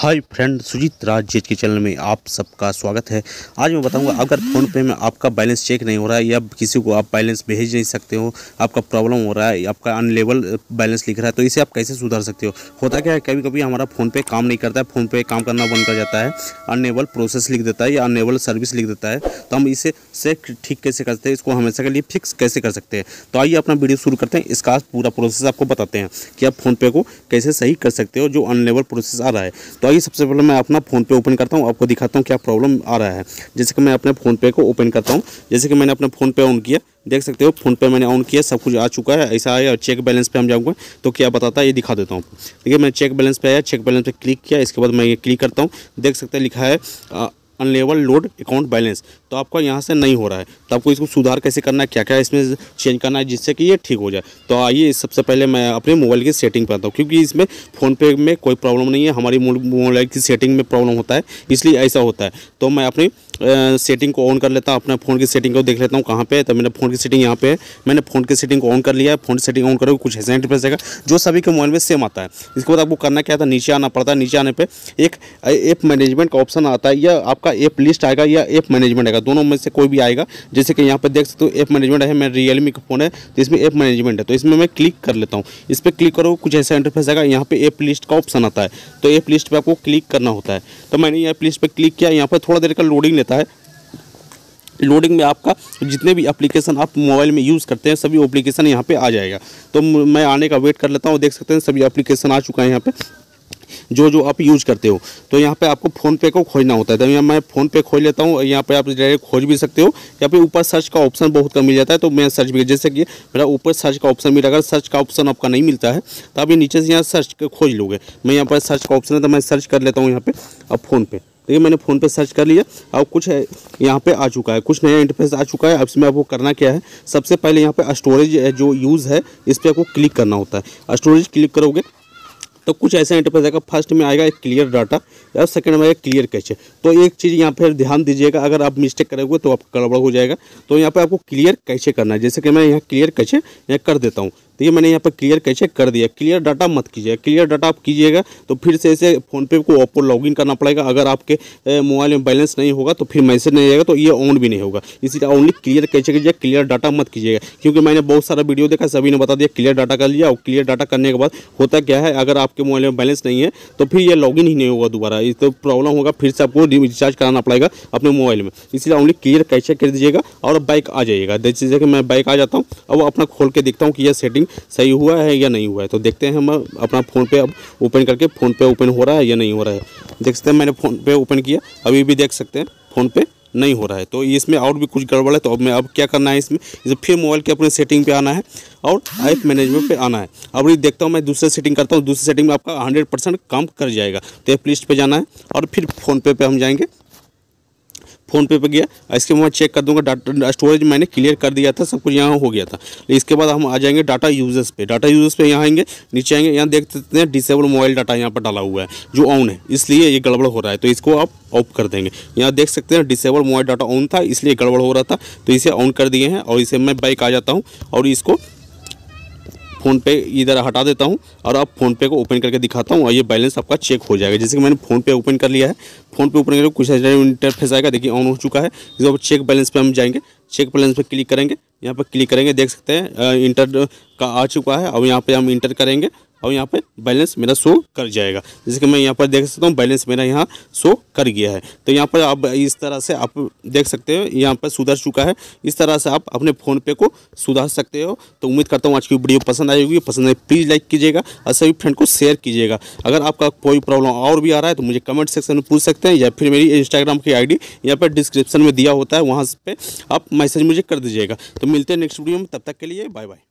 Hi friend, Sujit राज के channel में आप सबका स्वागत है। आज मैं बताऊंगा अगर फ़ोनपे में आपका बैलेंस चेक नहीं हो रहा है या किसी को आप बैलेंस भेज नहीं सकते हो, आपका प्रॉब्लम हो रहा है, आपका अनलेबल बैलेंस लिख रहा है, तो इसे आप कैसे सुधार सकते हो। होता क्या है, कभी कभी हमारा फ़ोनपे काम नहीं करता है, फ़ोनपे काम करना बंद कर जाता है, अनलेबल प्रोसेस लिख देता है या अनलेबल सर्विस लिख देता है। तो हम इसे ठीक कैसे करते हैं, इसको हमेशा के लिए फिक्स कैसे कर सकते हैं। तो आइए अपना वीडियो शुरू करते हैं, इसका पूरा प्रोसेस आपको बताते हैं कि आप फ़ोनपे को कैसे सही कर सकते हो जो अनलेबल प्रोसेस आ रहा है। तो आइए सबसे पहले मैं अपना फ़ोनपे ओपन करता हूँ, आपको दिखाता हूँ क्या प्रॉब्लम आ रहा है। जैसे कि मैं अपने फ़ोनपे को ओपन करता हूँ, जैसे कि मैंने अपना फ़ोनपे ऑन किया, देख सकते हो फ़ोनपे मैंने ऑन किया, सब कुछ आ चुका है। ऐसा आया और चेक बैलेंस पे हम जाऊँगा तो क्या बताता है ये दिखा देता हूँ। देखिए मैं चेक बैलेंस पे आया, चेक बैलेंस पे क्लिक किया, इसके बाद मैं ये क्लिक करता हूँ, देख सकते हैं लिखा है अनलेबल लोड अकाउंट बैलेंस। तो आपका यहाँ से नहीं हो रहा है, तो आपको इसको सुधार कैसे करना है, क्या क्या इसमें चेंज करना है जिससे कि ये ठीक हो जाए। तो आइए सबसे पहले मैं अपने मोबाइल की सेटिंग पर आता हूँ, क्योंकि इसमें फ़ोनपे में कोई प्रॉब्लम नहीं है, हमारी मोबाइल की सेटिंग में प्रॉब्लम होता है इसलिए ऐसा होता है। तो मैं अपनी सेटिंग को ऑन कर लेता हूँ, अपने फ़ोन की सेटिंग को देख लेता हूँ कहाँ पे है। तो मैंने फ़ोन की सेटिंग यहाँ पे है, मैंने फ़ोन की सेटिंग को ऑन कर लिया है। फ़ोन की सेटिंग ऑन करोगे कुछ ऐसा इंटरफेस आएगा जो सभी के मोबाइल में सेम आता है। इसके बाद आपको करना क्या था, नीचे आना पड़ता है। नीचे आने पर एक ऐप मैनेजमेंट का ऑप्शन आता है, या आपका ऐप लिस्ट आएगा या ऐप मैनेजमेंट आएगा, दोनों में से कोई भी आएगा। जैसे कि यहाँ पर देख सकते हो ऐप मैनेजमेंट है, मेरा रियलमी का फ़ोन है तो इसमें ऐप मैनेजमेंट है, तो इसमें मैं क्लिक कर लेता हूँ। इस पर क्लिक करोगे कुछ ऐसा इंटरफेस आएगा, यहाँ पर ऐप लिस्ट का ऑप्शन आता है, तो ऐप लिस्ट पर आपको क्लिक करना होता है। तो मैंने ऐप लिस्ट पर क्लिक किया, यहाँ पर थोड़ा देर का लोडिंग है। लोडिंग में आपका जितने भी एप्लीकेशन आप मोबाइल में यूज़ करते हैं सभी एप्लीकेशन यहाँ पे आ जाएगा। तो मैं आने का वेट कर लेता हूँ, देख सकते हैं सभी एप्लीकेशन आ चुका है यहाँ पे जो जो आप यूज़ करते हो। तो यहाँ पे आपको फ़ोनपे को खोजना होता है, तो यहाँ मैं फ़ोनपे खोज लेता हूँ। यहाँ पे आप डायरेक्ट खोज भी सकते हो, यहाँ पे ऊपर सर्च का ऑप्शन बहुत कम मिल जाता है, तो मैं सर्च भी, जैसे कि मेरा ऊपर सर्च का ऑप्शन मिला। अगर सर्च का ऑप्शन आपका नहीं मिलता है तो आप ये नीचे से यहाँ सर्च खोज लोगे। मैं यहाँ पर सर्च का ऑप्शन है तो मैं सर्च कर लेता हूँ यहाँ पर अब फ़ोनपे। देखिए मैंने फ़ोन पे सर्च कर लिया, अब कुछ है यहाँ पे आ चुका है, कुछ नया इंटरफेस आ चुका है। अब इसमें आपको करना क्या है, सबसे पहले यहाँ पे स्टोरेज जो यूज़ है इस पर आपको क्लिक करना होता है। स्टोरेज क्लिक करोगे तो कुछ ऐसा इंटरफेस आएगा, फर्स्ट में आएगा एक क्लियर डाटा और सेकंड में आएगा क्लियर कैश। तो एक चीज़ यहाँ पर ध्यान दीजिएगा, अगर आप मिस्टेक करोगे तो आपका गड़बड़ हो जाएगा। तो यहाँ पे आपको क्लियर कैश करना है, जैसे कि मैं यहाँ क्लियर कैश यहाँ कर देता हूँ। तो ये मैंने यहाँ पर क्लियर कैश कर दिया। क्लियर डाटा मत कीजिए, क्लियर डाटा आप कीजिएगा तो फिर से ऐसे फ़ोनपे को आपको लॉगिन करना पड़ेगा। अगर आपके मोबाइल में बैलेंस नहीं होगा तो फिर मैसेज नहीं आएगा, तो ये ऑन भी नहीं होगा। इसीलिए ओनली क्लियर कैश कीजिए, क्लियर डाटा मत कीजिएगा, क्योंकि मैंने बहुत सारा वीडियो देखा, सभी ने बता दिया क्लियर डाटा कर लिया। और क्लियर डाटा करने के बाद होता क्या है, अगर आपके मोबाइल में बैलेंस नहीं है तो फिर ये लॉगिन ही नहीं होगा दोबारा, इस तो प्रॉब्लम होगा, फिर से आपको रिचार्ज कराना पड़ेगा अपने मोबाइल में। इसीलिए ओनली क्लियर कैश कर दीजिएगा और बैक आ जाइएगा। जैसे कि मैं बैक आ जाता हूँ, अब अपना खोल के देखता हूँ कि यह सेटिंग सही हुआ है या नहीं हुआ है। तो देखते हैं हम अपना फ़ोनपे अब ओपन करके फ़ोनपे ओपन हो रहा है या नहीं हो रहा है। देख सकते हैं मैंने फ़ोनपे ओपन किया, अभी भी देख सकते हैं फ़ोनपे नहीं हो रहा है, तो इसमें और भी कुछ गड़बड़ है। तो अब मैं अब क्या करना है, इसमें फिर मोबाइल के अपने सेटिंग पे आना है और ऐप मैनेजमेंट पे आना है। अब ये देखता हूँ मैं दूसरे सेटिंग करता हूँ, दूसरे सेटिंग में आपका 100% काम कर जाएगा। तो ऐप लिस्ट पर जाना है और फिर फ़ोनपे पर हम जाएँगे। फ़ोनपे पे गया, इसके बाद मैं चेक कर दूंगा डाटा स्टोरेज मैंने क्लियर कर दिया था, सब कुछ यहाँ हो गया था। इसके बाद हम आ जाएंगे डाटा यूजर्स पे। डाटा यूजर्स पे यहाँ आएंगे, नीचे आएंगे, यहाँ देख सकते हैं डिसेबल मोबाइल डाटा यहाँ पर डाला हुआ है जो ऑन है, इसलिए ये गड़बड़ हो रहा है। तो इसको आप ऑफ कर देंगे। यहाँ देख सकते हैं डिसेबल मोबाइल डाटा ऑन था इसलिए गड़बड़ हो रहा था, तो इसे ऑन कर दिए हैं। और इसे मैं बैक आ जाता हूँ और इसको फ़ोनपे इधर हटा देता हूं और अब फ़ोनपे को ओपन करके दिखाता हूं और ये बैलेंस आपका चेक हो जाएगा। जैसे कि मैंने फ़ोनपे ओपन कर लिया है, फ़ोनपे ओपन करके कुछ इंटरफेस आएगा, देखिए ऑन हो चुका है। इसके बाद चेक बैलेंस पे हम जाएंगे, चेक बैलेंस पे क्लिक करेंगे, यहाँ पर क्लिक करेंगे, देख सकते हैं इंटर का आ चुका है। अब यहाँ पर हम इंटर करेंगे और यहाँ पे बैलेंस मेरा शो कर जाएगा। जैसे कि मैं यहाँ पर देख सकता हूँ बैलेंस मेरा यहाँ शो कर गया है। तो यहाँ पर आप इस तरह से आप देख सकते हो यहाँ पर सुधर चुका है। इस तरह से आप अपने फ़ोनपे को सुधार सकते हो। तो उम्मीद करता हूँ आज की वीडियो पसंद आई होगी, पसंद आए प्लीज़ लाइक कीजिएगा और सभी फ्रेंड को शेयर कीजिएगा। अगर आपका कोई प्रॉब्लम और भी आ रहा है तो मुझे कमेंट सेक्शन में पूछ सकते हैं, या फिर मेरी इंस्टाग्राम की आई डी यहाँ पर डिस्क्रिप्शन में दिया होता है, वहाँ पर आप मैसेज मुझे कर दीजिएगा। तो मिलते हैं नेक्स्ट वीडियो में, तब तक के लिए बाय बाय।